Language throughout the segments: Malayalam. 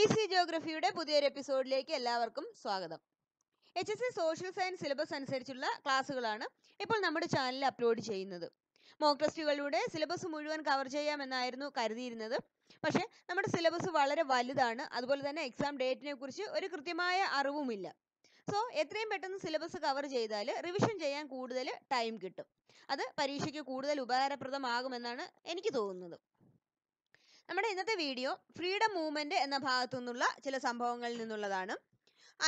ഈസി ജിയോഗ്രഫിയുടെ പുതിയൊരു എപ്പിസോഡിലേക്ക് എല്ലാവർക്കും സ്വാഗതം. HSC സോഷ്യൽ സയൻസ് സിലബസ് അനുസരിച്ചുള്ള ക്ലാസ്സുകളാണ് ഇപ്പോൾ നമ്മുടെ ചാനലിൽ അപ്ലോഡ് ചെയ്യുന്നത്. മോക്ക് ടെസ്റ്റുകളിലൂടെ സിലബസ് മുഴുവൻ കവർ ചെയ്യാമെന്നായിരുന്നു കരുതിയിരുന്നത്. പക്ഷേ നമ്മുടെ സിലബസ് വളരെ വലുതാണ്, അതുപോലെ തന്നെ എക്സാം ഡേറ്റിനെ കുറിച്ച് ഒരു കൃത്യമായ അറിവുമില്ല. സോ എത്രയും പെട്ടെന്ന് സിലബസ് കവർ ചെയ്താൽ റിവിഷൻ ചെയ്യാൻ കൂടുതൽ ടൈം കിട്ടും, അത് പരീക്ഷയ്ക്ക് കൂടുതൽ ഉപകാരപ്രദമാകുമെന്നാണ് എനിക്ക് തോന്നുന്നത്. നമ്മുടെ ഇന്നത്തെ വീഡിയോ ഫ്രീഡം മൂവ്മെന്റ് എന്ന ഭാഗത്തു നിന്നുള്ള ചില സംഭവങ്ങളിൽ നിന്നുള്ളതാണ്.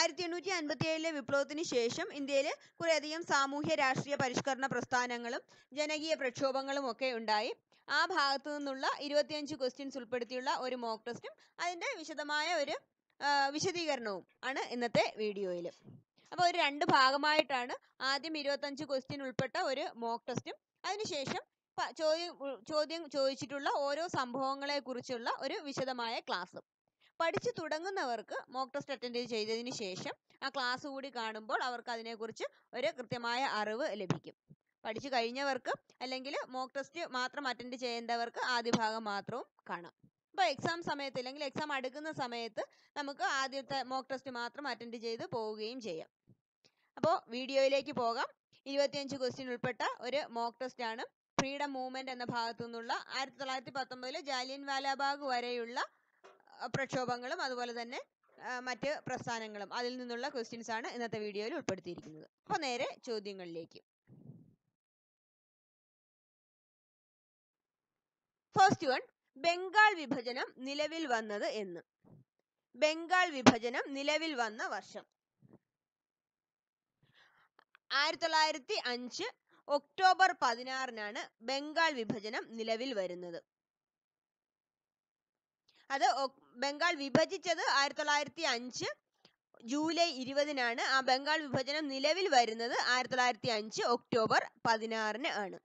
1857 വിപ്ലവത്തിന് ശേഷം ഇന്ത്യയിൽ കുറേയധികം സാമൂഹ്യ രാഷ്ട്രീയ പരിഷ്കരണ പ്രസ്ഥാനങ്ങളും ജനകീയ പ്രക്ഷോഭങ്ങളും ഒക്കെ ഉണ്ടായി. ആ ഭാഗത്തു നിന്നുള്ള 25 ക്വസ്റ്റ്യൻസ് ഉൾപ്പെടുത്തിയുള്ള ഒരു മോക്ക് ടെസ്റ്റും അതിൻ്റെ വിശദമായ ഒരു വിശദീകരണവും ആണ് ഇന്നത്തെ വീഡിയോയിൽ. അപ്പോൾ ഒരു രണ്ട് ഭാഗമായിട്ടാണ്. ആദ്യം 25 ക്വസ്റ്റ്യൻ ഉൾപ്പെട്ട ഒരു മോക്ക് ടെസ്റ്റും അതിനുശേഷം ചോദ്യം ചോദിച്ചിട്ടുള്ള ഓരോ സംഭവങ്ങളെ കുറിച്ചുള്ള ഒരു വിശദമായ ക്ലാസ്സും. പഠിച്ചു തുടങ്ങുന്നവർക്ക് മോക്ക് ടെസ്റ്റ് അറ്റൻഡ് ചെയ്തതിന് ശേഷം ആ ക്ലാസ് കൂടി കാണുമ്പോൾ അവർക്ക് അതിനെക്കുറിച്ച് ഒരു കൃത്യമായ അറിവ് ലഭിക്കും. പഠിച്ചു കഴിഞ്ഞവർക്ക് അല്ലെങ്കിൽ മോക്ക് ടെസ്റ്റ് മാത്രം അറ്റൻഡ് ചെയ്യേണ്ടവർക്ക് ആദ്യ ഭാഗം മാത്രവും കാണാം. അപ്പോൾ എക്സാം സമയത്ത് അല്ലെങ്കിൽ എക്സാം അടുക്കുന്ന സമയത്ത് നമുക്ക് ആദ്യത്തെ മോക്ക് ടെസ്റ്റ് മാത്രം അറ്റൻഡ് ചെയ്ത് പോവുകയും ചെയ്യാം. അപ്പോൾ വീഡിയോയിലേക്ക് പോകാം. 25 ക്വസ്റ്റ്യൻ ഉൾപ്പെട്ട ഒരു മോക്ക് ടെസ്റ്റ് ആണ്. ഫ്രീഡം മൂവ്മെന്റ് എന്ന ഭാഗത്തു നിന്നുള്ള 1919 ജാലിയൻ വാലാബാഗ് വരെയുള്ള പ്രക്ഷോഭങ്ങളും അതുപോലെ തന്നെ മറ്റ് പ്രസ്ഥാനങ്ങളും അതിൽ നിന്നുള്ള ക്വസ്റ്റ്യൻസ് ആണ് ഇന്നത്തെ വീഡിയോയിൽ ഉൾപ്പെടുത്തിയിരിക്കുന്നത്. അപ്പോൾ നേരെ ചോദ്യങ്ങളിലേക്ക്. ഫസ്റ്റ് വൺ, ബംഗാൾ വിഭജനം നിലവിൽ വന്നത് എന്ന്. ബംഗാൾ വിഭജനം നിലവിൽ വന്ന വർഷം 1905 ഒക്ടോബർ 16 ബംഗാൾ വിഭജനം നിലവിൽ വരുന്നത്. അത് ബംഗാൾ വിഭജിച്ചത് 1905 ജൂലൈ 20 ആ ബംഗാൾ വിഭജനം നിലവിൽ വരുന്നത് 1905 ഒക്ടോബർ 16 ആണ്.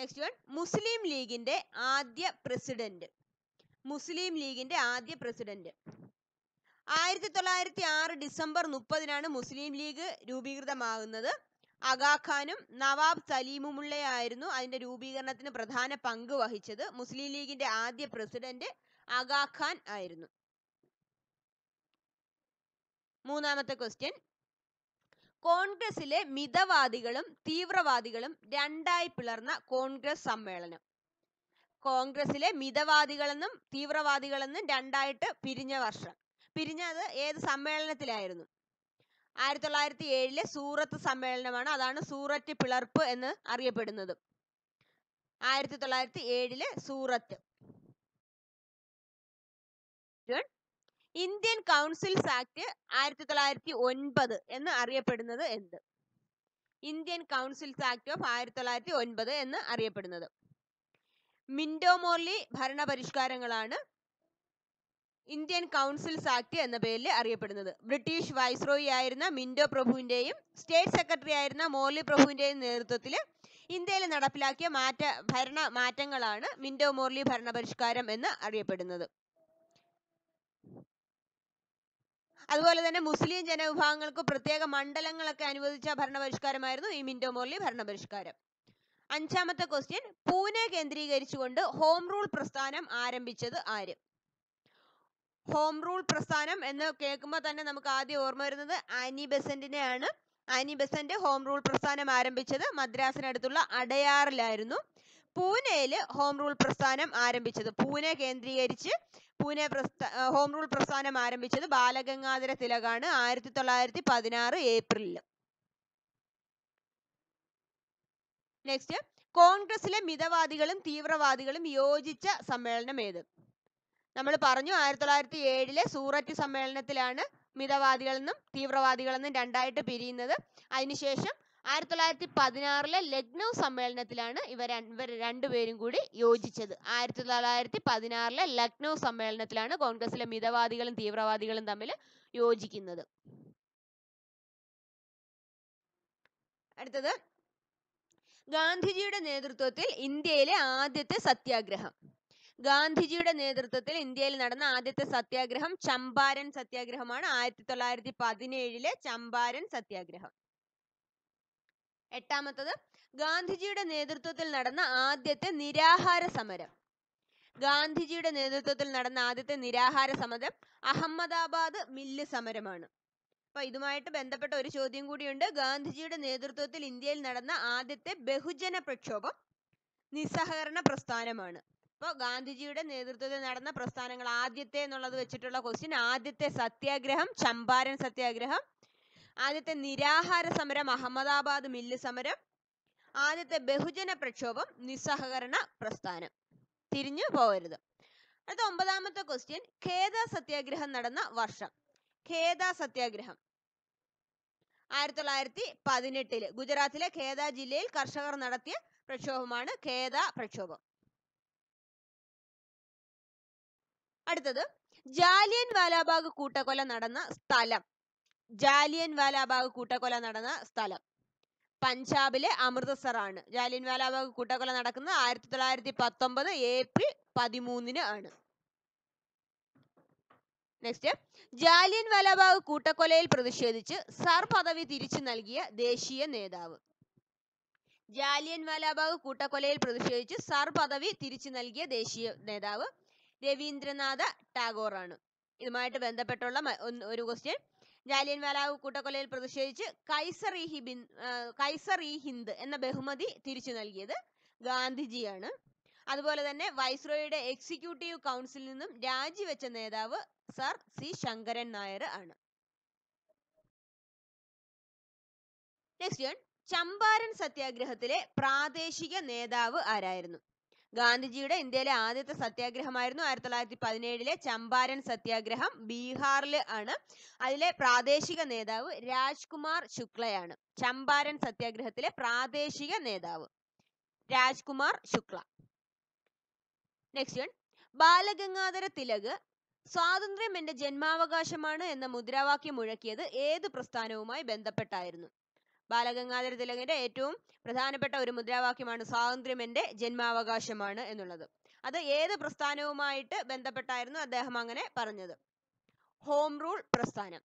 നെക്സ്റ്റ് വൺ, മുസ്ലിം ലീഗിന്റെ ആദ്യ പ്രസിഡന്റ്. മുസ്ലിം ലീഗിന്റെ ആദ്യ പ്രസിഡന്റ് 1906 ഡിസംബർ 30 മുസ്ലിം ലീഗ് രൂപീകൃതമാകുന്നത്. അഗാഖാനും നവാബ് സലീമുമുള്ളയായിരുന്നു അതിന്റെ രൂപീകരണത്തിന് പ്രധാന പങ്ക് വഹിച്ചത്. മുസ്ലിം ലീഗിന്റെ ആദ്യ പ്രസിഡന്റ് അഗാഖാൻ ആയിരുന്നു. മൂന്നാമത്തെ ക്വസ്റ്റ്യൻ, കോൺഗ്രസിലെ മിതവാദികളും തീവ്രവാദികളും രണ്ടായി പിളർന്ന കോൺഗ്രസ് സമ്മേളനം. കോൺഗ്രസിലെ മിതവാദികളെന്നും തീവ്രവാദികളെന്നും രണ്ടായിട്ട് പിരിഞ്ഞ വർഷം. പിരിഞ്ഞത് ഏത് സമ്മേളനത്തിലായിരുന്നു? 1907 സൂറത്ത് സമ്മേളനമാണ്. അതാണ് സൂററ്റ് പിളർപ്പ് എന്ന് അറിയപ്പെടുന്നത്. 1907 സൂറത്ത്. ഇന്ത്യൻ കൗൺസിൽസ് ആക്ട് 1909 എന്ന് അറിയപ്പെടുന്നത് എന്ത്? ഇന്ത്യൻ കൗൺസിൽസ് ആക്ട് ഓഫ് 1909 എന്ന് അറിയപ്പെടുന്നത്. മിന്റോ മോർലി ഭരണപരിഷ്കാരങ്ങളാണ് ഇന്ത്യൻ കൗൺസിൽസ് ആക്ട് എന്ന പേരിൽ അറിയപ്പെടുന്നത്. ബ്രിട്ടീഷ് വൈസ്രോയി ആയിരുന്ന മിന്റോ പ്രഭുവിന്റെയും സ്റ്റേറ്റ് സെക്രട്ടറി ആയിരുന്ന മോർലി പ്രഭുവിന്റെയും നേതൃത്വത്തിൽ ഇന്ത്യയിൽ നടപ്പിലാക്കിയ ഭരണ മാറ്റങ്ങളാണ് മിന്റോ മോർലി ഭരണപരിഷ്കാരം എന്ന് അറിയപ്പെടുന്നത്. അതുപോലെ തന്നെ മുസ്ലിം ജനവിഭാഗങ്ങൾക്ക് പ്രത്യേക മണ്ഡലങ്ങളൊക്കെ അനുവദിച്ച ഭരണപരിഷ്കാരമായിരുന്നു ഈ മിന്റോ മോർലി ഭരണപരിഷ്കാരം. അഞ്ചാമത്തെ ക്വസ്റ്റ്യൻ, പൂനെ കേന്ദ്രീകരിച്ചുകൊണ്ട് ഹോം റൂൾ പ്രസ്ഥാനം ആരംഭിച്ചത് ആര്? ഹോം റൂൾ പ്രസ്ഥാനം എന്ന് കേൾക്കുമ്പോൾ തന്നെ നമുക്ക് ആദ്യം ഓർമ്മ വരുന്നത് ആനി ബെസന്റിനെയാണ്. ആനി ബെസന്റ് ഹോം റൂൾ പ്രസ്ഥാനം ആരംഭിച്ചത് മദ്രാസിനടുത്തുള്ള അടയാറിലായിരുന്നു. പൂനെയിൽ ഹോം റൂൾ പ്രസ്ഥാനം ആരംഭിച്ചത്, പൂനെ കേന്ദ്രീകരിച്ച് ഹോം റൂൾ പ്രസ്ഥാനം ആരംഭിച്ചത് ബാലഗംഗാധര തിലകാണ് 1916 ഏപ്രിലിൽ. നെക്സ്റ്റ്, കോൺഗ്രസിലെ മിതവാദികളും തീവ്രവാദികളും യോജിച്ച സമ്മേളനം ഏത്? നമ്മൾ പറഞ്ഞു 1907 സൂററ്റ് സമ്മേളനത്തിലാണ് മിതവാദികളെന്നും തീവ്രവാദികളെന്നും രണ്ടായിട്ട് പിരിയുന്നത്. അതിനുശേഷം 1916 ലക്നൗ സമ്മേളനത്തിലാണ് ഇവർ രണ്ടുപേരും കൂടി യോജിച്ചത്. 1916 ലക്നൗ സമ്മേളനത്തിലാണ് കോൺഗ്രസിലെ മിതവാദികളും തീവ്രവാദികളും തമ്മിൽ യോജിക്കുന്നത്. അടുത്തത്, ഗാന്ധിജിയുടെ നേതൃത്വത്തിൽ ഇന്ത്യയിലെ ആദ്യത്തെ സത്യാഗ്രഹം. ഗാന്ധിജിയുടെ നേതൃത്വത്തിൽ ഇന്ത്യയിൽ നടന്ന ആദ്യത്തെ സത്യാഗ്രഹം ചമ്പാരൻ സത്യാഗ്രഹമാണ്. 1917 ചമ്പാരൻ സത്യാഗ്രഹം. എട്ടാമത്തത്, ഗാന്ധിജിയുടെ നേതൃത്വത്തിൽ നടന്ന ആദ്യത്തെ നിരാഹാര സമരം. ഗാന്ധിജിയുടെ നേതൃത്വത്തിൽ നടന്ന ആദ്യത്തെ നിരാഹാര സമരം അഹമ്മദാബാദ് മില്ല് സമരമാണ്. അപ്പൊ ഇതുമായിട്ട് ബന്ധപ്പെട്ട ഒരു ചോദ്യം കൂടിയുണ്ട്. ഗാന്ധിജിയുടെ നേതൃത്വത്തിൽ ഇന്ത്യയിൽ നടന്ന ആദ്യത്തെ ബഹുജന പ്രക്ഷോഭം നിസ്സഹകരണ പ്രസ്ഥാനമാണ്. അപ്പോൾ ഗാന്ധിജിയുടെ നേതൃത്വത്തിൽ നടന്ന പ്രസ്ഥാനങ്ങൾ ആദ്യത്തെ എന്നുള്ളത് വെച്ചിട്ടുള്ള ക്വസ്റ്റ്യൻ, ആദ്യത്തെ സത്യാഗ്രഹം ചമ്പാരൻ സത്യാഗ്രഹം, ആദ്യത്തെ നിരാഹാര സമരം അഹമ്മദാബാദ് മില്ല് സമരം, ആദ്യത്തെ ബഹുജന പ്രക്ഷോഭം നിസ്സഹകരണ പ്രസ്ഥാനം. തിരിഞ്ഞു പോകരുത്. അടുത്ത 9ാമത്തെ ക്വസ്റ്റ്യൻ, ഖേദ സത്യാഗ്രഹം നടന്ന വർഷം. ഖേദ സത്യാഗ്രഹം 1918 ഗുജറാത്തിലെ ഖേദ ജില്ലയിൽ കർഷകർ നടത്തിയ പ്രക്ഷോഭമാണ് ഖേദ പ്രക്ഷോഭം. അടുത്തത് ജാലിയൻ വാലാബാഗ് കൂട്ടക്കൊല നടന്ന സ്ഥലം. ജാലിയൻ വാലാബാഗ് കൂട്ടക്കൊല നടന്ന സ്ഥലം പഞ്ചാബിലെ അമൃത്സർ ആണ്. ജാലിയൻ വാലാബാഗ് കൂട്ടക്കൊല നടക്കുന്നത് 1919 ഏപ്രിൽ 13 ആണ്. നെക്സ്റ്റ്, ജാലിയൻ വാലാബാഗ് കൂട്ടക്കൊലയിൽ പ്രതിഷേധിച്ച് സർ പദവി തിരിച്ചു നൽകിയ ദേശീയ നേതാവ്. ജാലിയൻ വാലാബാഗ് കൂട്ടക്കൊലയിൽ പ്രതിഷേധിച്ച് സർ പദവി തിരിച്ചു നൽകിയ ദേശീയ നേതാവ് രവീന്ദ്രനാഥ ടാഗോർ ആണ്. ഇതുമായിട്ട് ബന്ധപ്പെട്ടുള്ള ഒരു ക്വസ്റ്റ്യൻ, ജാലിയൻ വാലാബാഗ് കൂട്ടക്കൊലയിൽ പ്രതിഷേധിച്ച് കൈസർ ഇ ഹിന്ദ് എന്ന ബഹുമതി തിരിച്ചു നൽകിയത് ഗാന്ധിജിയാണ്. അതുപോലെ തന്നെ വൈസ്രോയുടെ എക്സിക്യൂട്ടീവ് കൗൺസിലിൽ നിന്നും രാജിവെച്ച നേതാവ് സർ സി ശങ്കരൻ നായർ ആണ്. നെക്സ്റ്റ്, ചമ്പാരൻ സത്യാഗ്രഹത്തിലെ പ്രാദേശിക നേതാവ് ആരായിരുന്നു? ഗാന്ധിജിയുടെ ഇന്ത്യയിലെ ആദ്യത്തെ സത്യാഗ്രഹമായിരുന്നു 1917 ചമ്പാരൻ സത്യാഗ്രഹം. ബീഹാറിൽ ആണ്. അതിലെ പ്രാദേശിക നേതാവ് രാജ്കുമാർ ശുക്ലയാണ്. ചമ്പാരൻ സത്യാഗ്രഹത്തിലെ പ്രാദേശിക നേതാവ് രാജ്കുമാർ ശുക്ല. നെക്സ്റ്റ്, ബാലഗംഗാധര തിലക് സ്വാതന്ത്ര്യം എന്റെ ജന്മാവകാശമാണ് എന്ന മുദ്രാവാക്യം മുഴക്കിയത് ഏത് പ്രസ്ഥാനവുമായി ബന്ധപ്പെട്ടായിരുന്നു? ബാലഗംഗാധര തിലകിന്റെ ഏറ്റവും പ്രധാനപ്പെട്ട ഒരു മുദ്രാവാക്യമാണ് സ്വാതന്ത്ര്യം എന്റെ ജന്മാവകാശമാണ് എന്നുള്ളത്. അത് ഏത് പ്രസ്ഥാനവുമായിട്ട് ബന്ധപ്പെട്ടായിരുന്നു അദ്ദേഹം അങ്ങനെ പറഞ്ഞത്? ഹോം റൂൾ പ്രസ്ഥാനം.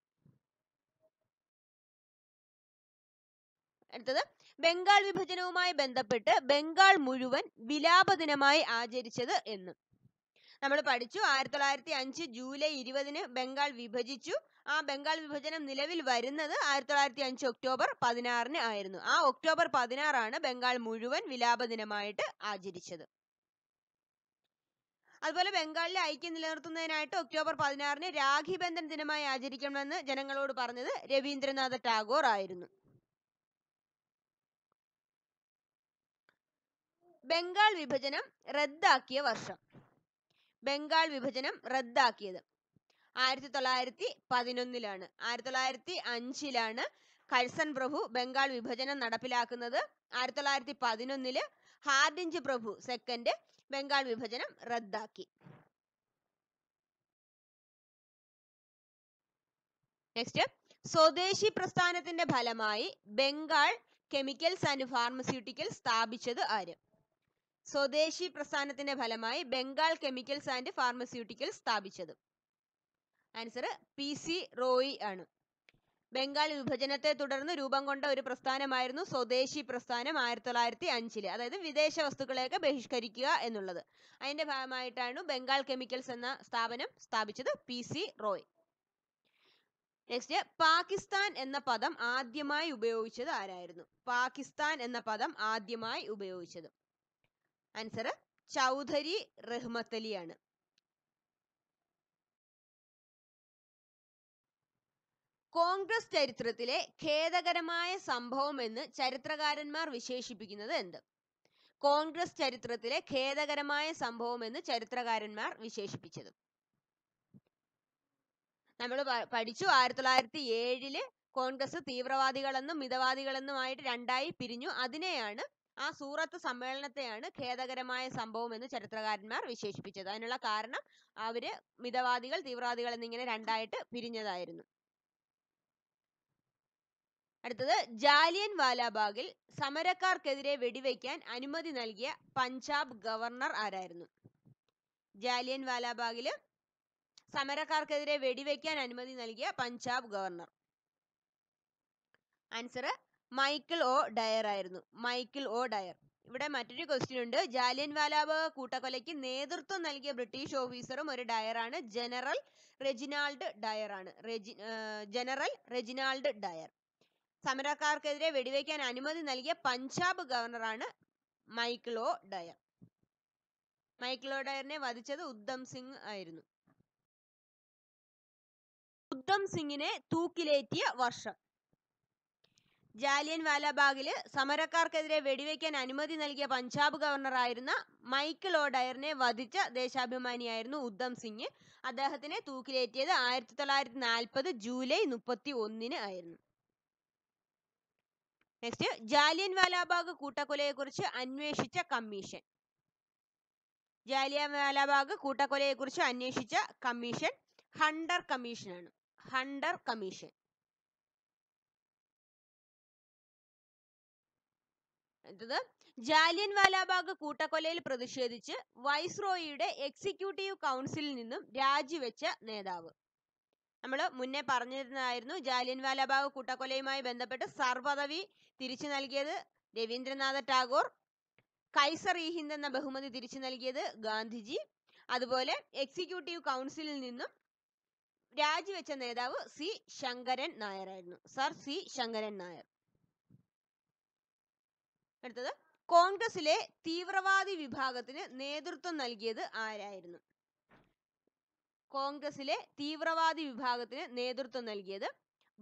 അടുത്തത്, ബംഗാൾ വിഭജനവുമായി ബന്ധപ്പെട്ട് ബംഗാൾ മുഴുവൻ വിലാപ ദിനമായി ആചരിച്ചത് എന്ന് നമ്മൾ പഠിച്ചു. 1905 ജൂലൈ 20 ബംഗാൾ വിഭജിച്ചു. ആ ബംഗാൾ വിഭജനം നിലവിൽ വരുന്നത് 1905 ഒക്ടോബർ 16 ആയിരുന്നു. ആ ഒക്ടോബർ 16 ബംഗാൾ മുഴുവൻ വിലാപ ദിനമായിട്ട് ആചരിച്ചത്. അതുപോലെ ബംഗാളിലെ ഐക്യം നിലനിർത്തുന്നതിനായിട്ട് ഒക്ടോബർ 16 രാഖി ബന്ധൻ ദിനമായി ആചരിക്കണമെന്ന് ജനങ്ങളോട് പറഞ്ഞത് രവീന്ദ്രനാഥ ടാഗോർ ആയിരുന്നു. ബംഗാൾ വിഭജനം റദ്ദാക്കിയ വർഷം. ബംഗാൾ വിഭജനം റദ്ദാക്കിയത് 1911. 1905 കഴ്സൺ പ്രഭു ബംഗാൾ വിഭജനം നടപ്പിലാക്കുന്നത്. 1911 ഹാർഡിഞ്ച് പ്രഭു സെക്കൻഡ് ബംഗാൾ വിഭജനം റദ്ദാക്കി. നെക്സ്റ്റ്, സ്വദേശി പ്രസ്ഥാനത്തിന്റെ ഫലമായി ബംഗാൾ കെമിക്കൽസ് ആൻഡ് ഫാർമസ്യൂട്ടിക്കൽ സ്ഥാപിച്ചത് ആര്? സ്വദേശി പ്രസ്ഥാനത്തിന്റെ ഫലമായി ബംഗാൾ കെമിക്കൽസ് ആൻഡ് ഫാർമസ്യൂട്ടിക്കൽ സ്ഥാപിച്ചത് ആൻസർ PC റോയി ആണ്. ബംഗാൾ വിഭജനത്തെ തുടർന്ന് രൂപം കൊണ്ട ഒരു പ്രസ്ഥാനമായിരുന്നു സ്വദേശി പ്രസ്ഥാനം. 1905, അതായത് വിദേശ വസ്തുക്കളെയൊക്കെ ബഹിഷ്കരിക്കുക എന്നുള്ളത്. അതിന്റെ ഭാഗമായിട്ടാണ് ബംഗാൾ കെമിക്കൽസ് എന്ന സ്ഥാപനം സ്ഥാപിച്ചത് PC റോയ്. നെക്സ്റ്റ്, പാകിസ്ഥാൻ എന്ന പദം ആദ്യമായി ഉപയോഗിച്ചത് ആരായിരുന്നു? പാകിസ്ഥാൻ എന്ന പദം ആദ്യമായി ഉപയോഗിച്ചത് ആൻസർ ചൗധരി റഹ്മത്തലിയാണ്. കോൺഗ്രസ് ചരിത്രത്തിലെ ഖേദകരമായ സംഭവം എന്ന് ചരിത്രകാരന്മാർ വിശേഷിപ്പിക്കുന്നത് എന്ത്? കോൺഗ്രസ് ചരിത്രത്തിലെ ഖേദകരമായ സംഭവം എന്ന് ചരിത്രകാരന്മാർ വിശേഷിപ്പിച്ചത് നമ്മൾ പഠിച്ചു. 1907 കോൺഗ്രസ് തീവ്രവാദികളെന്നും മിതവാദികളെന്നുമായിട്ട് രണ്ടായി പിരിഞ്ഞു. അതിനെയാണ്, ആ സൂറത്ത് സമ്മേളനത്തെയാണ് ഖേദകരമായ സംഭവം എന്ന് ചരിത്രകാരന്മാർ വിശേഷിപ്പിച്ചത്. അതിനുള്ള കാരണം അവര് മിതവാദികൾ തീവ്രവാദികൾ എന്നിങ്ങനെ രണ്ടായിട്ട് പിരിഞ്ഞതായിരുന്നു. അടുത്തത്, ജാലിയൻ വാലാബാഗിൽ സമരക്കാർക്കെതിരെ വെടിവെക്കാൻ അനുമതി നൽകിയ പഞ്ചാബ് ഗവർണർ ആരായിരുന്നു? ജാലിയൻ വാലാബാഗില് സമരക്കാർക്കെതിരെ വെടിവെക്കാൻ അനുമതി നൽകിയ Punjab governor answer Michael O Dyer ആയിരുന്നു. Michael O'Dwyer. ഇവിടെ മറ്റൊരു ക്വസ്റ്റ്യൻ ഉണ്ട്. ജാലിയൻവാലാബാഗ് കൂട്ടക്കൊലയ്ക്ക് നേതൃത്വം നൽകിയ ബ്രിട്ടീഷ് ഓഫീസറും ഒരു ഡയറാണ്. ജനറൽ റെജിനാൾഡ് ഡയർ ആണ്. General Reginald Dyer. സമരക്കാർക്കെതിരെ വെടിവെക്കാൻ അനുമതി നൽകിയ പഞ്ചാബ് ഗവർണറാണ് Michael O'Dwyer. Michael O ഡയറിനെ വധിച്ചത് ഉദ്ധം സിംഗ് ആയിരുന്നു. ഉദ്ധം സിംഗിനെ തൂക്കിലേറ്റിയ വർഷം. ജാലിയൻ വാലാബാഗില് സമരക്കാർക്കെതിരെ വെടിവെക്കാൻ അനുമതി നൽകിയ പഞ്ചാബ് ഗവർണറായിരുന്ന മൈക്കിൾ ഒ ഡയറിനെ വധിച്ച ദേശാഭിമാനിയായിരുന്നു ഉദ്ധം സിംഗ്. അദ്ദേഹത്തിനെ തൂക്കിലേറ്റിയത് 1940 ജൂലൈ 31 ആയിരുന്നു. നെക്സ്റ്റ്, ജാലിയൻ വാലാബാഗ് കൂട്ടക്കൊലയെ കുറിച്ച് അന്വേഷിച്ച കമ്മീഷൻ. ജാലിയൻ വാലാബാഗ് കൂട്ടക്കൊലയെ കുറിച്ച് അന്വേഷിച്ച കമ്മീഷൻ ഹണ്ടർ കമ്മീഷനാണ്. Hunter commission. ജാലിയൻ വാലാബാഗ് കൂട്ടക്കൊലയിൽ പ്രതിഷേധിച്ച് വൈസ്രോയിയുടെ എക്സിക്യൂട്ടീവ് കൗൺസിലിൽ നിന്നും രാജിവെച്ച നേതാവ്. നമ്മൾ മുന്നേ പറഞ്ഞിരുന്നതായിരുന്നു, ജാലിയൻ വാലാബാഗ് കൂട്ടക്കൊലയുമായി ബന്ധപ്പെട്ട് സർവപദവി തിരിച്ചു നൽകിയത് രവീന്ദ്രനാഥ ടാഗോർ, കൈസർ ഇ ഹിന്ദ് എന്ന ബഹുമതി തിരിച്ചു നൽകിയത് ഗാന്ധിജി, അതുപോലെ എക്സിക്യൂട്ടീവ് കൗൺസിലിൽ നിന്നും രാജിവെച്ച നേതാവ് സി ശങ്കരൻ നായർ ആയിരുന്നു, സർ സി ശങ്കരൻ നായർ. അടുത്തത്, കോൺഗ്രസിലെ തീവ്രവാദി വിഭാഗത്തിന് നേതൃത്വം നൽകിയത് ആരായിരുന്നു? കോൺഗ്രസിലെ തീവ്രവാദി വിഭാഗത്തിന് നേതൃത്വം നൽകിയത്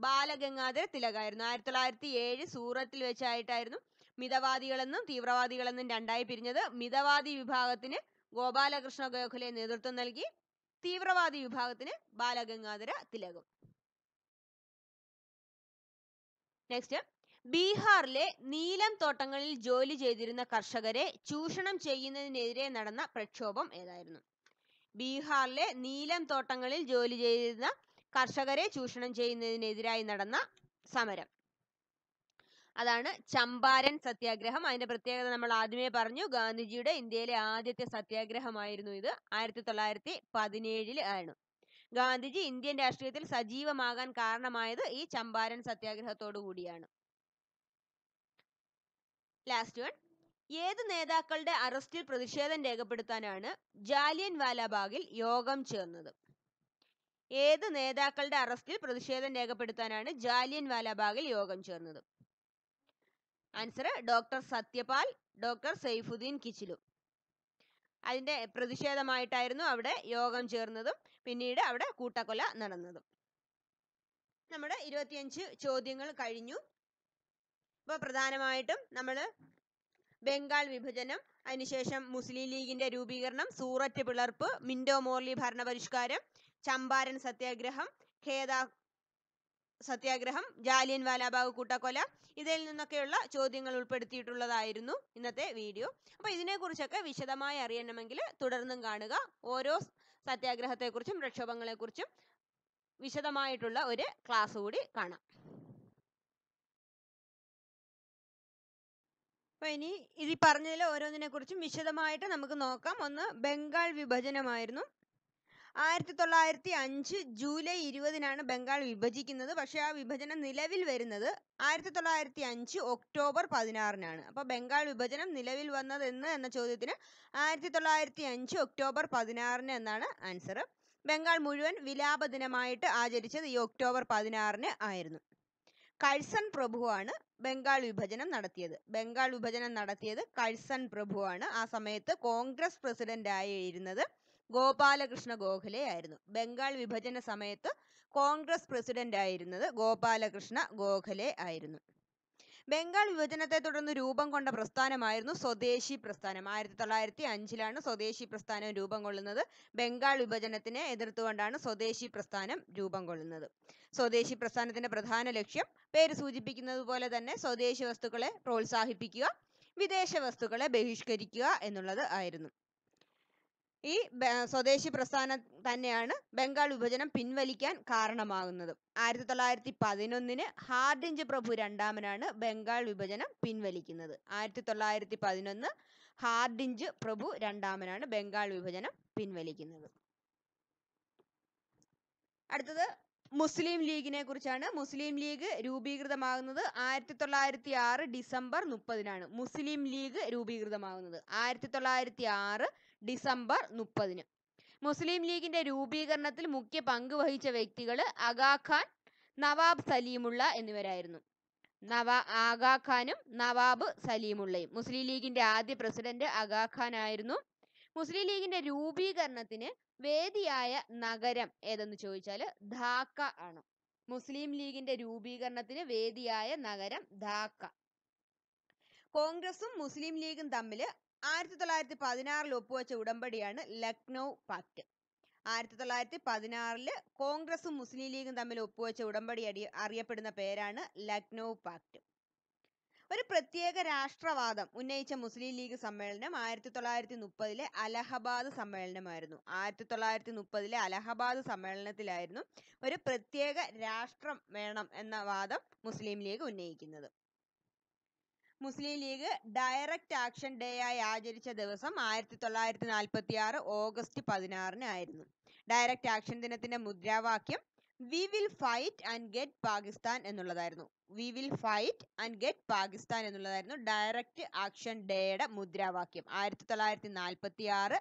ബാലഗംഗാധര തിലകായിരുന്നു. 1907 സൂറത്തിൽ വെച്ചായിട്ടായിരുന്നു മിതവാദികളെന്നും തീവ്രവാദികളെന്നും രണ്ടായി പിരിഞ്ഞത്. മിതവാദി വിഭാഗത്തിന് ഗോപാലകൃഷ്ണ ഗോഖലെ നേതൃത്വം നൽകി, തീവ്രവാദി വിഭാഗത്തിന് ബാലഗംഗാധര തിലകം. നെക്സ്റ്റ്, ബീഹാറിലെ നീലം തോട്ടങ്ങളിൽ ജോലി ചെയ്തിരുന്ന കർഷകരെ ചൂഷണം ചെയ്യുന്നതിനെതിരെ നടന്ന പ്രക്ഷോഭം ഏതായിരുന്നു? ബീഹാറിലെ നീലം തോട്ടങ്ങളിൽ ജോലി ചെയ്തിരുന്ന കർഷകരെ ചൂഷണം ചെയ്യുന്നതിനെതിരായി നടന്ന സമരം അതാണ് ചമ്പാരൻ സത്യാഗ്രഹം. അതിന്റെ പ്രത്യേകത നമ്മൾ ആദ്യമേ പറഞ്ഞു, ഗാന്ധിജിയുടെ ഇന്ത്യയിലെ ആദ്യത്തെ സത്യാഗ്രഹമായിരുന്നു ഇത്. 1917 ആണ് ഗാന്ധിജി ഇന്ത്യൻ രാഷ്ട്രീയത്തിൽ സജീവമാകാൻ കാരണമായത് ഈ ചമ്പാരൻ സത്യാഗ്രഹത്തോടു കൂടിയാണ്. ലാസ്റ്റ് വൺ, ഏത് നേതാക്കളുടെ അറസ്റ്റിൽ പ്രതിഷേധം രേഖപ്പെടുത്താനാണ് ജാലിയൻ വാലാബാഗിൽ യോഗം ചേർന്നത്? ഏത് നേതാക്കളുടെ അറസ്റ്റിൽ പ്രതിഷേധം രേഖപ്പെടുത്താനാണ് ജാലിയൻ വാലാബാഗിൽ യോഗം ചേർന്നത്? Answer doctor Satyapal, doctor Saifuddin Kitchlew. അതിന്റെ പ്രതിഷേധമായിട്ടായിരുന്നു അവിടെ യോഗം ചേർന്നതും പിന്നീട് അവിടെ കൂട്ടക്കൊല നടന്നതും. നമ്മുടെ 25 ചോദ്യങ്ങൾ കഴിഞ്ഞു. അപ്പോൾ പ്രധാനമായിട്ടും നമ്മൾ ബംഗാൾ വിഭജനം, അതിനുശേഷം മുസ്ലിം ലീഗിന്റെ രൂപീകരണം, സൂററ്റ് പിളർപ്പ്, മിന്റോ മോർലി ഭരണപരിഷ്കാരം, ചമ്പാരൻ സത്യാഗ്രഹം, ഖേദ സത്യാഗ്രഹം, ജാലിയൻ വാലാബാഗ് കൂട്ടക്കൊല, ഇതിൽ നിന്നൊക്കെയുള്ള ചോദ്യങ്ങൾ ഉൾപ്പെടുത്തിയിട്ടുള്ളതായിരുന്നു ഇന്നത്തെ വീഡിയോ. അപ്പോൾ ഇതിനെക്കുറിച്ചൊക്കെ വിശദമായി അറിയണമെങ്കിൽ തുടർന്നും കാണുക. ഓരോ സത്യാഗ്രഹത്തെക്കുറിച്ചും പ്രക്ഷോഭങ്ങളെക്കുറിച്ചും വിശദമായിട്ടുള്ള ഒരു ക്ലാസ് കൂടി കാണാം. അപ്പൊ ഇനി ഇത് പറഞ്ഞതിൽ ഓരോന്നിനെ കുറിച്ചും വിശദമായിട്ട് നമുക്ക് നോക്കാം. ഒന്ന്, ബംഗാൾ വിഭജനമായിരുന്നു. 1905 ജൂലൈ 20 ബംഗാൾ വിഭജിക്കുന്നത്. പക്ഷെ ആ വിഭജനം നിലവിൽ വരുന്നത് 1905 ഒക്ടോബർ 16 അപ്പൊ ബംഗാൾ വിഭജനം നിലവിൽ വന്നത് എന്ന് എന്ന ചോദ്യത്തിന് 1905 ഒക്ടോബർ 16 എന്നാണ് ആൻസർ. ബംഗാൾ മുഴുവൻ വിലാപ ദിനമായിട്ട് ആചരിച്ചത് ഈ ഒക്ടോബർ 16 ആയിരുന്നു. കഴ്സൺ പ്രഭുവാണ് ബംഗാൾ വിഭജനം നടത്തിയത്. ബംഗാൾ വിഭജനം നടത്തിയത് കഴ്സൺ പ്രഭുവാണ്. ആ സമയത്ത് കോൺഗ്രസ് പ്രസിഡന്റ് ആയിരുന്നത് ഗോപാലകൃഷ്ണ ഗോഖലെ ആയിരുന്നു. ബംഗാൾ വിഭജന സമയത്ത് കോൺഗ്രസ് പ്രസിഡന്റ് ആയിരുന്നത് ഗോപാലകൃഷ്ണ ഗോഖലെ ആയിരുന്നു. ബംഗാൾ വിഭജനത്തെ തുടർന്ന് രൂപം കൊണ്ട പ്രസ്ഥാനമായിരുന്നു സ്വദേശി പ്രസ്ഥാനം. 1905 സ്വദേശി പ്രസ്ഥാനം രൂപം കൊള്ളുന്നത്. ബംഗാൾ വിഭജനത്തിനെ എതിർത്തുകൊണ്ടാണ് സ്വദേശി പ്രസ്ഥാനം രൂപം കൊള്ളുന്നത്. സ്വദേശി പ്രസ്ഥാനത്തിന്റെ പ്രധാന ലക്ഷ്യം പേര് സൂചിപ്പിക്കുന്നത് പോലെ തന്നെ സ്വദേശി വസ്തുക്കളെ പ്രോത്സാഹിപ്പിക്കുക, വിദേശ വസ്തുക്കളെ ബഹിഷ്കരിക്കുക എന്നുള്ളത് ആയിരുന്നു. ഈ സ്വദേശി പ്രസ്ഥാനം തന്നെയാണ് ബംഗാൾ വിഭജനം പിൻവലിക്കാൻ കാരണമാകുന്നത്. 1911 ഹാർഡിഞ്ച് പ്രഭു രണ്ടാമനാണ് ബംഗാൾ വിഭജനം പിൻവലിക്കുന്നത്. 1911 ഹാർഡിഞ്ച് പ്രഭു രണ്ടാമനാണ് ബംഗാൾ വിഭജനം പിൻവലിക്കുന്നത്. അടുത്തത് മുസ്ലിം ലീഗിനെ കുറിച്ചാണ്. മുസ്ലിം ലീഗ് രൂപീകൃതമാകുന്നത് 1906 ഡിസംബർ 30-നാണ്. മുസ്ലിം ലീഗ് രൂപീകൃതമാകുന്നത് 1906 ഡിസംബർ 30-ന്. മുസ്ലിം ലീഗിന്റെ രൂപീകരണത്തിൽ മുഖ്യ പങ്ക് വഹിച്ച വ്യക്തികൾ ആഗാഖാൻ, നവാബ് സലീമുള്ള എന്നിവരായിരുന്നു. ആഗാഖാനും നവാബ് സലീമുള്ളയും. മുസ്ലിം ലീഗിന്റെ ആദ്യ പ്രസിഡന്റ് ആഗാഖാൻ ആയിരുന്നു. മുസ്ലിം ലീഗിന്റെ രൂപീകരണത്തിന് വേദിയായ നഗരം ഏതെന്ന് ചോദിച്ചാൽ ധാക്ക ആണ്. മുസ്ലിം ലീഗിന്റെ രൂപീകരണത്തിന് വേദിയായ നഗരം ധാക്ക. കോൺഗ്രസും മുസ്ലിം ലീഗും തമ്മിൽ 1916-ൽ ഒപ്പുവെച്ച ഉടമ്പടിയാണ് ലക്നൗ പാക്ട്. 1916-ൽ കോൺഗ്രസും മുസ്ലിം ലീഗും തമ്മിൽ ഒപ്പുവെച്ച ഉടമ്പടി അറിയപ്പെടുന്ന പേരാണ് ലക്നൗ പാക്ട്. ഒരു പ്രത്യേക രാഷ്ട്രവാദം ഉന്നയിച്ച മുസ്ലിം ലീഗ് സമ്മേളനം 1930-ലെ അലഹബാദ് സമ്മേളനമായിരുന്നു. 1930-ലെ അലഹബാദ് സമ്മേളനത്തിലായിരുന്നു ഒരു പ്രത്യേക രാഷ്ട്രം വേണം എന്ന വാദം മുസ്ലിം ലീഗ് ഉന്നയിക്കുന്നത്. Muslim League direct action day ആയി ആചരിച്ച ദിവസം 1946 ഓഗസ്റ്റ് 16-ന് ആയിരുന്നു. ഡയറക്റ്റ് ആക്ഷൻ ദിനത്തിന്റെ മുദ്രാവാക്യം We will fight and get Pakistan എന്നുള്ളതായിരുന്നു. We will fight and get Pakistan എന്നുള്ളതായിരുന്നു ഡയറക്റ്റ് ആക്ഷൻ ഡേയുടെ മുദ്രാവാക്യം. 1946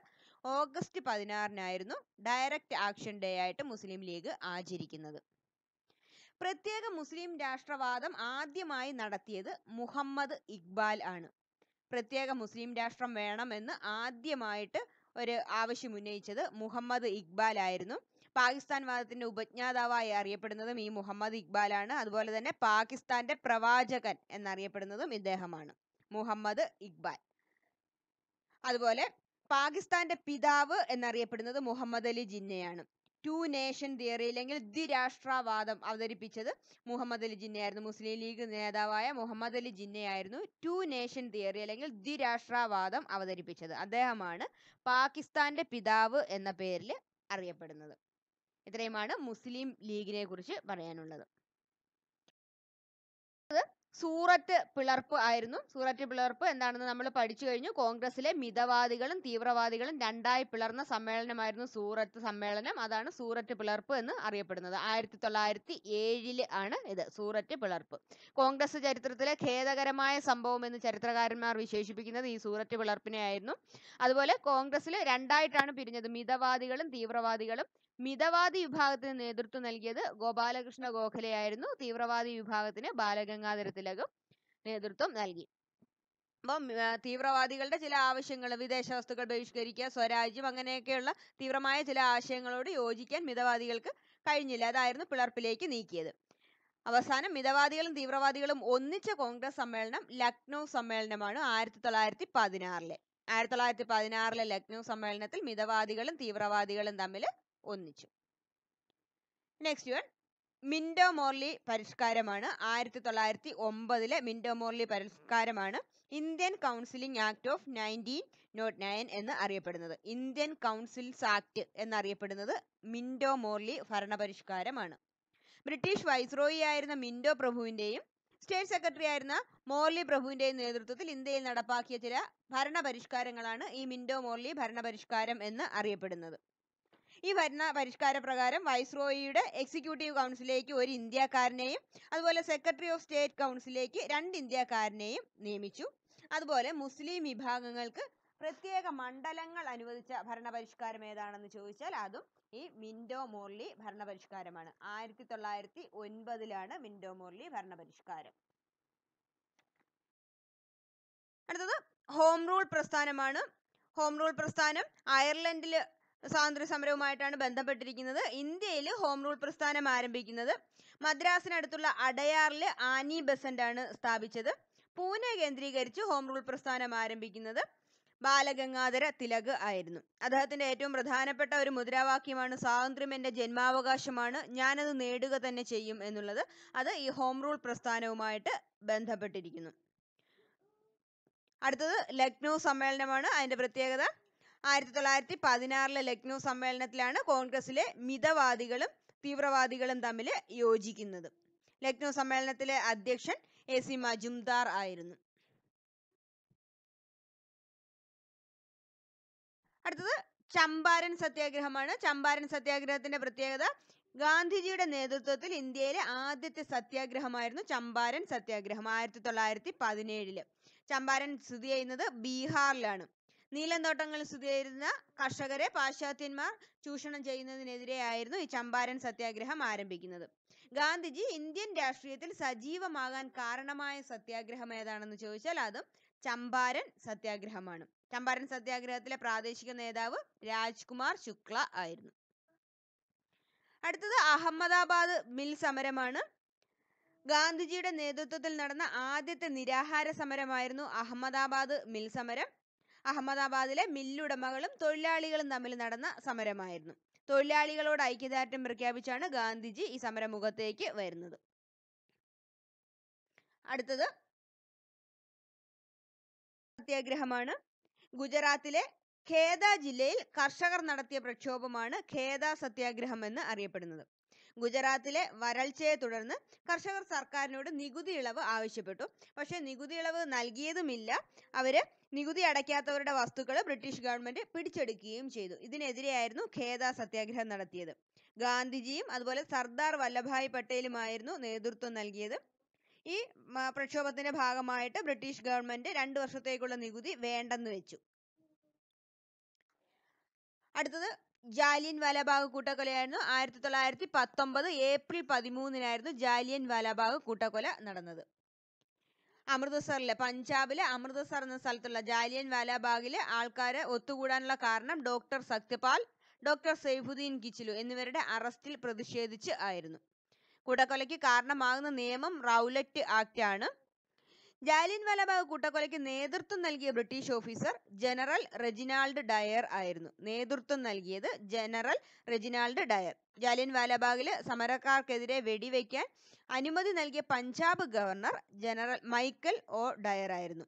ഓഗസ്റ്റ് 16-നായിരുന്നു ഡയറക്റ്റ് ആക്ഷൻ ഡേ ആയിട്ട് മുസ്ലിം ലീഗ് ആചരിക്കുന്നത്. പ്രത്യേക മുസ്ലിം രാഷ്ട്രവാദം ആദ്യമായി നടത്തിയത് മുഹമ്മദ് ഇക്ബാൽ ആണ്. പ്രത്യേക മുസ്ലിം രാഷ്ട്രം വേണമെന്ന് ആദ്യമായിട്ട് ഒരു ആവശ്യം ഉന്നയിച്ചത് മുഹമ്മദ് ഇക്ബാൽ ആയിരുന്നു. പാകിസ്ഥാൻ വാദത്തിന്റെ ഉപജ്ഞാതാവായി അറിയപ്പെടുന്നതും ഈ മുഹമ്മദ് ഇക്ബാലാണ്. അതുപോലെ തന്നെ പാകിസ്ഥാന്റെ പ്രവാചകൻ എന്നറിയപ്പെടുന്നതും ഇദ്ദേഹമാണ്, മുഹമ്മദ് ഇക്ബാൽ. അതുപോലെ പാകിസ്ഥാന്റെ പിതാവ് എന്നറിയപ്പെടുന്നത് മുഹമ്മദ് അലി ജിന്നയാണ്. ടു നേഷൻ തിയറി അല്ലെങ്കിൽ ദ്വിരാഷ്ട്രവാദം അവതരിപ്പിച്ചത് മുഹമ്മദ് അലി ജിന്നയായിരുന്നു. മുസ്ലിം ലീഗ് നേതാവായ മുഹമ്മദ് അലി ജിന്നയായിരുന്നു ടു നേഷൻ തിയറി അല്ലെങ്കിൽ ദ്വിരാഷ്ട്രവാദം അവതരിപ്പിച്ചത്. അദ്ദേഹമാണ് പാകിസ്ഥാന്റെ പിതാവ് എന്ന പേരിൽ അറിയപ്പെടുന്നത്. ഇത്രയുമാണ് മുസ്ലിം ലീഗിനെ കുറിച്ച് പറയാനുള്ളത്. സൂററ്റ് പിളർപ്പ് ആയിരുന്നു. സൂററ്റ് പിളർപ്പ് എന്താണെന്ന് നമ്മൾ പഠിച്ചു കഴിഞ്ഞു. കോൺഗ്രസിലെ മിതവാദികളും തീവ്രവാദികളും രണ്ടായി പിളർന്ന സമ്മേളനമായിരുന്നു സൂറത്ത് സമ്മേളനം. അതാണ് സൂററ്റ് പിളർപ്പ് എന്ന് അറിയപ്പെടുന്നത്. 1907-ൽ ആണ് ഇത്, സൂററ്റ് പിളർപ്പ്. കോൺഗ്രസ് ചരിത്രത്തിലെ ഖേദകരമായ സംഭവം എന്ന് ചരിത്രകാരന്മാർ വിശേഷിപ്പിക്കുന്നത് ഈ സൂററ്റ് പിളർപ്പിനെ ആയിരുന്നു. അതുപോലെ കോൺഗ്രസിൽ രണ്ടായിട്ടാണ് പിരിഞ്ഞത്, മിതവാദികളും തീവ്രവാദികളും. മിതവാദി വിഭാഗത്തിന് നേതൃത്വം നൽകിയത് ഗോപാലകൃഷ്ണ ഗോഖലെ ആയിരുന്നു. തീവ്രവാദി വിഭാഗത്തിന് ബാലഗംഗാധര തിലകും നേതൃത്വം നൽകി. അപ്പം തീവ്രവാദികളുടെ ചില ആവശ്യങ്ങൾ, വിദേശ വസ്തുക്കൾ ബഹിഷ്കരിക്കുക, സ്വരാജ്യം, അങ്ങനെയൊക്കെയുള്ള തീവ്രമായ ചില ആശയങ്ങളോട് യോജിക്കാൻ മിതവാദികൾക്ക് കഴിഞ്ഞില്ല. അതായിരുന്നു പിളർപ്പിലേക്ക് നീക്കിയത്. അവസാനം മിതവാദികളും തീവ്രവാദികളും ഒന്നിച്ച കോൺഗ്രസ് സമ്മേളനം ലക്നൗ സമ്മേളനമാണ് 1916-ലെ. 1916-ലെ ലക്നൗ സമ്മേളനത്തിൽ മിതവാദികളും തീവ്രവാദികളും തമ്മിൽ ഒന്നിച്ചു. നെക്സ്റ്റ് വൺ മിന്റോ മോർലി പരിഷ്കാരമാണ്. 1909-ലെ മിന്റോ മോർലി പരിഷ്കാരമാണ് ഇന്ത്യൻ കൗൺസിലിംഗ് ആക്ട് ഓഫ് 1909 എന്ന് അറിയപ്പെടുന്നത്. ഇന്ത്യൻ കൗൺസിൽസ് ആക്ട് എന്നറിയപ്പെടുന്നത് മിന്റോ മോർലി ഭരണപരിഷ്കാരമാണ്. ബ്രിട്ടീഷ് വൈസ്രോയി ആയിരുന്ന മിന്റോ പ്രഭുവിന്റെയും സ്റ്റേറ്റ് സെക്രട്ടറി ആയിരുന്ന മോർലി പ്രഭുവിന്റെയും നേതൃത്വത്തിൽ ഇന്ത്യയിൽ നടപ്പാക്കിയ ചില ഭരണപരിഷ്കാരങ്ങളാണ് ഈ മിന്റോ മോർലി ഭരണപരിഷ്കാരം എന്ന് അറിയപ്പെടുന്നത്. ഈ ഭരണ പരിഷ്കാര പ്രകാരം വൈസ്രോയിയുടെ എക്സിക്യൂട്ടീവ് കൗൺസിലേക്ക് ഒരു ഇന്ത്യക്കാരനെയും അതുപോലെ സെക്രട്ടറി ഓഫ് സ്റ്റേറ്റ് കൗൺസിലേക്ക് 2 ഇന്ത്യക്കാരനെയും നിയമിച്ചു. അതുപോലെ മുസ്ലിം വിഭാഗങ്ങൾക്ക് പ്രത്യേക മണ്ഡലങ്ങൾ അനുവദിച്ച ഭരണപരിഷ്കാരം ഏതാണെന്ന് ചോദിച്ചാൽ അതും ഈ മിന്റോ മോർലി ഭരണപരിഷ്കാരമാണ്. 1909-ലാണ് മിന്റോ മോർലി ഭരണപരിഷ്കാരം. അടുത്തത് ഹോം റൂൾ പ്രസ്ഥാനമാണ്. ഹോം റൂൾ പ്രസ്ഥാനം അയർലൻഡിൽ സ്വാതന്ത്ര്യ സമരവുമായിട്ടാണ് ബന്ധപ്പെട്ടിരിക്കുന്നത്. ഇന്ത്യയിൽ ഹോം റൂൾ പ്രസ്ഥാനം ആരംഭിക്കുന്നത് മദ്രാസിനടുത്തുള്ള അടയാറില് ആനി ബെസന്റ് ആണ് സ്ഥാപിച്ചത്. പൂനെ കേന്ദ്രീകരിച്ച് ഹോം റൂൾ പ്രസ്ഥാനം ആരംഭിക്കുന്നത് ബാലഗംഗാധര തിലക് ആയിരുന്നു. അദ്ദേഹത്തിന്റെ ഏറ്റവും പ്രധാനപ്പെട്ട ഒരു മുദ്രാവാക്യമാണ് സ്വാതന്ത്ര്യം എന്റെ ജന്മാവകാശമാണ്, ഞാനത് നേടുക തന്നെ ചെയ്യും എന്നുള്ളത്. അത് ഈ ഹോം റൂൾ പ്രസ്ഥാനവുമായിട്ട് ബന്ധപ്പെട്ടിരിക്കുന്നു. അടുത്തത് ലക്നൗ സമ്മേളനമാണ്. അതിന്റെ പ്രത്യേകത 1916-ലെ ലക്നൗ സമ്മേളനത്തിലാണ് കോൺഗ്രസിലെ മിതവാദികളും തീവ്രവാദികളും തമ്മിൽ യോജിക്കുന്നത്. ലക്നൗ സമ്മേളനത്തിലെ അധ്യക്ഷൻ AC മജുംദാർ ആയിരുന്നു. അടുത്തത് ചമ്പാരൻ സത്യാഗ്രഹമാണ്. ചമ്പാരൻ സത്യാഗ്രഹത്തിന്റെ പ്രത്യേകത ഗാന്ധിജിയുടെ നേതൃത്വത്തിൽ ഇന്ത്യയിലെ ആദ്യത്തെ സത്യാഗ്രഹമായിരുന്നു ചമ്പാരൻ സത്യാഗ്രഹം 1917. ചമ്പാരൻ സ്ഥിതി ചെയ്യുന്നത് ബീഹാറിലാണ്. നീലന്തോട്ടങ്ങളിൽ സ്ഥിതി ചെയ്യുന്ന കർഷകരെ പാശ്ചാത്യന്മാർ ചൂഷണം ചെയ്യുന്നതിനെതിരെയായിരുന്നു ഈ ചമ്പാരൻ സത്യാഗ്രഹം ആരംഭിക്കുന്നത്. ഗാന്ധിജി ഇന്ത്യൻ രാഷ്ട്രീയത്തിൽ സജീവമാകാൻ കാരണമായ സത്യാഗ്രഹം ഏതാണെന്ന് ചോദിച്ചാൽ അതും ചമ്പാരൻ സത്യാഗ്രഹമാണ്. ചമ്പാരൻ സത്യാഗ്രഹത്തിലെ പ്രാദേശിക നേതാവ് രാജ്കുമാർ ശുക്ല ആയിരുന്നു. അടുത്തത് അഹമ്മദാബാദ് മിൽ സമരമാണ്. ഗാന്ധിജിയുടെ നേതൃത്വത്തിൽ നടന്ന ആദ്യത്തെ നിരാഹാര സമരമായിരുന്നു അഹമ്മദാബാദ് മിൽ സമരം. അഹമ്മദാബാദിലെ മില്ലുടമകളും തൊഴിലാളികളും തമ്മിൽ നടന്ന സമരമായിരുന്നു. തൊഴിലാളികളോട് ഐക്യദാർഢ്യം പ്രഖ്യാപിച്ചാണ് ഗാന്ധിജി ഈ സമരമുഖത്തേക്ക് വരുന്നത്. അടുത്തത് സത്യാഗ്രഹമാണ്. ഗുജറാത്തിലെ ഖേദ ജില്ലയിൽ കർഷകർ നടത്തിയ പ്രക്ഷോഭമാണ് ഖേദ സത്യാഗ്രഹം എന്ന് അറിയപ്പെടുന്നത്. ഗുജറാത്തിലെ വരൾച്ചയെ തുടർന്ന് കർഷകർ സർക്കാരിനോട് നികുതി ഇളവ് ആവശ്യപ്പെട്ടു. പക്ഷേ നികുതി ഇളവ് നൽകിയതുമില്ല. അവര് നികുതി അടയ്ക്കാത്തവരുടെ വസ്തുക്കൾ ബ്രിട്ടീഷ് ഗവൺമെന്റ് പിടിച്ചെടുക്കുകയും ചെയ്തു. ഇതിനെതിരെയായിരുന്നു ഖേദ സത്യാഗ്രഹം നടത്തിയത്. ഗാന്ധിജിയും അതുപോലെ സർദാർ വല്ലഭായ് പട്ടേലുമായിരുന്നു നേതൃത്വം നൽകിയത്. ഈ പ്രക്ഷോഭത്തിന്റെ ഭാഗമായിട്ട് ബ്രിട്ടീഷ് ഗവൺമെന്റ് 2 വർഷത്തേക്കുള്ള നികുതി വേണ്ടെന്ന് വെച്ചു. അടുത്തത് ജാലിയൻ വാലാബാഗ് കൂട്ടക്കൊലയായിരുന്നു. 1919 ഏപ്രിൽ 13 ജാലിയൻ വാലാബാഗ് കൂട്ടക്കൊല നടന്നത്. അമൃത്സറിലെ പഞ്ചാബിലെ അമൃത്സർ എന്ന സ്ഥലത്തുള്ള ജാലിയൻ വാലാബാഗിലെ ആൾക്കാരെ ഒത്തുകൂടാനുള്ള കാരണം ഡോക്ടർ സത്യപാൽ, ഡോക്ടർ സൈഫുദ്ദീൻ കിച്ചിലു എന്നിവരുടെ അറസ്റ്റിൽ പ്രതിഷേധിച്ച് ആയിരുന്നു. കൂട്ടക്കൊലയ്ക്ക് കാരണമാകുന്ന നിയമം റൗലറ്റ് ആക്ട് ആണ്. ജാലിയൻ വാലാബാഗ് കൂട്ടക്കൊലയ്ക്ക് നേതൃത്വം നൽകിയ British officer general Reginald Dyer ആയിരുന്നു. ജാലിയൻ വാലാബാഗിലെ സമരക്കാർക്കെതിരെ വെടിവെക്കാൻ അനുമതി നൽകിയ Punjab governor general Michael O Dyer ആയിരുന്നു.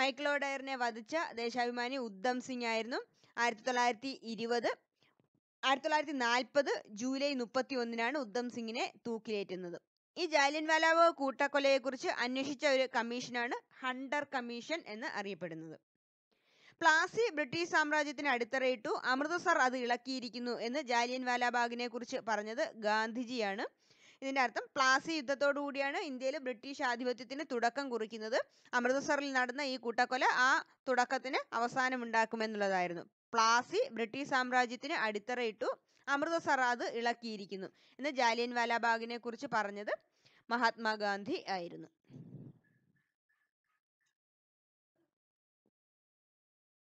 മൈക്കൽ ഒ ഡയറിനെ വധിച്ച ദേശാഭിമാനി ഉദ്ധം സിംഗ് ആയിരുന്നു. 1940 ജൂലൈ 31 ഉദ്ധം സിംഗിനെ തൂക്കിലേറ്റുന്നത്. ഈ ജാലിയൻ വാലാബാഗ് കൂട്ടക്കൊലയെക്കുറിച്ച് അന്വേഷിച്ച ഒരു കമ്മീഷനാണ് ഹണ്ടർ കമ്മീഷൻ എന്ന് അറിയപ്പെടുന്നത്. പ്ലാസി ബ്രിട്ടീഷ് സാമ്രാജ്യത്തിന് അടിത്തറയിട്ടു, അമൃത്സർ അത് ഇളക്കിയിരിക്കുന്നു എന്ന് ജാലിയൻ വാലാബാഗിനെ കുറിച്ച് പറഞ്ഞത് ഗാന്ധിജിയാണ്. ഇതിന്റെ അർത്ഥം പ്ലാസി യുദ്ധത്തോടുകൂടിയാണ് ഇന്ത്യയിൽ ബ്രിട്ടീഷ് ആധിപത്യത്തിന് തുടക്കം കുറിക്കുന്നത്. അമൃത്സറിൽ നടന്ന ഈ കൂട്ടക്കൊല ആ തുടക്കത്തിന് അവസാനമുണ്ടാക്കുമെന്നുള്ളതായിരുന്നു. പ്ലാസി ബ്രിട്ടീഷ് സാമ്രാജ്യത്തിന് അടിത്തറയിട്ടു, അമൃത്സർ അത് ഇളക്കിയിരിക്കുന്നു എന്ന് ജാലിയൻ വാലാബാഗിനെ കുറിച്ച് പറഞ്ഞത് മഹാത്മാഗാന്ധി ആയിരുന്നു.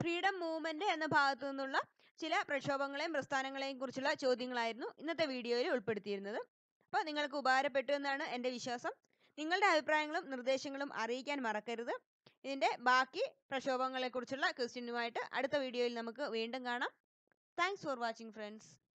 ഫ്രീഡം മൂവ്മെന്റ് എന്ന ഭാഗത്തു നിന്നുള്ള ചില പ്രക്ഷോഭങ്ങളെയും പ്രസ്ഥാനങ്ങളെയും കുറിച്ചുള്ള ചോദ്യങ്ങളായിരുന്നു ഇന്നത്തെ വീഡിയോയിൽ ഉൾപ്പെടുത്തിയിരുന്നത്. അപ്പോൾ നിങ്ങൾക്ക് ഉപകാരപ്പെട്ടു എന്നാണ് എൻ്റെ വിശ്വാസം. നിങ്ങളുടെ അഭിപ്രായങ്ങളും നിർദ്ദേശങ്ങളും അറിയിക്കാൻ മറക്കരുത്. ഇതിൻ്റെ ബാക്കി പ്രക്ഷോഭങ്ങളെക്കുറിച്ചുള്ള ക്വസ്റ്റ്യനുമായിട്ട് അടുത്ത വീഡിയോയിൽ നമുക്ക് വീണ്ടും കാണാം. Thanks for watching, friends.